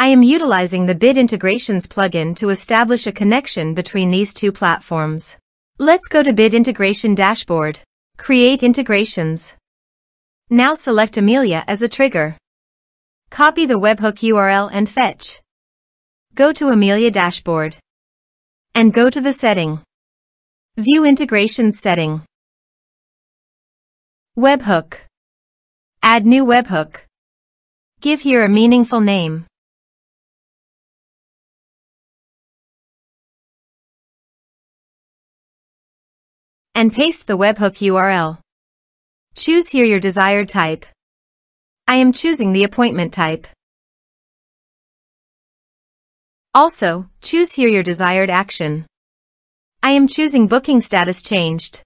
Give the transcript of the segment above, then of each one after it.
I am utilizing the Bit Integrations plugin to establish a connection between these two platforms. Let's go to Bit Integration Dashboard. Create integrations. Now select Amelia as a trigger. Copy the webhook URL and fetch. Go to Amelia Dashboard. And go to the setting. View Integrations setting. Webhook. Add new webhook. Give here a meaningful name. And paste the webhook URL. Choose here your desired type. I am choosing the appointment type. Also, choose here your desired action. I am choosing booking status changed.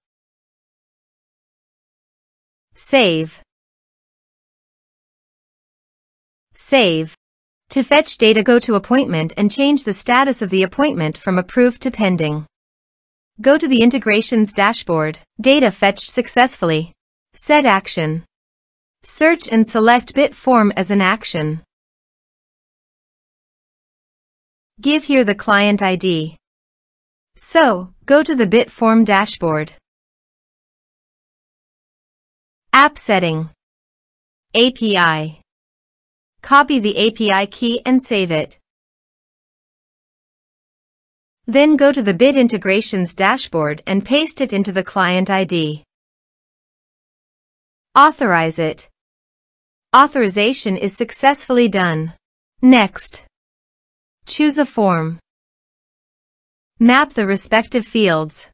Save. Save. To fetch data, go to appointment and change the status of the appointment from approved to pending. Go to the Integrations dashboard. Data fetched successfully. Set action. Search and select Bit Form as an action. Give here the client ID. So, go to the Bit Form dashboard. App setting. API. Copy the API key and save it. Then go to the Bit Integrations dashboard and paste it into the client ID. Authorize it. Authorization is successfully done. Next. Choose a form. Map the respective fields.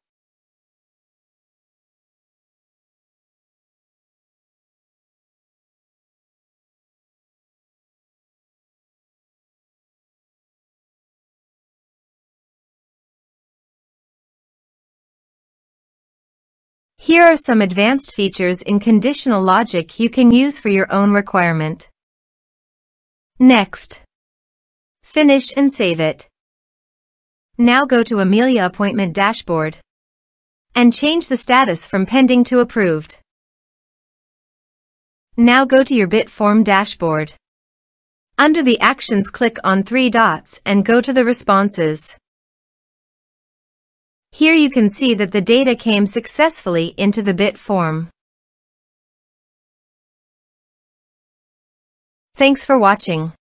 Here are some advanced features in conditional logic you can use for your own requirement. Next. Finish and save it. Now go to Amelia Appointment Dashboard and change the status from pending to approved. Now go to your Bit Form dashboard. Under the actions, click on 3 dots and go to the responses. Here you can see that the data came successfully into the Bit Form. Thanks for watching.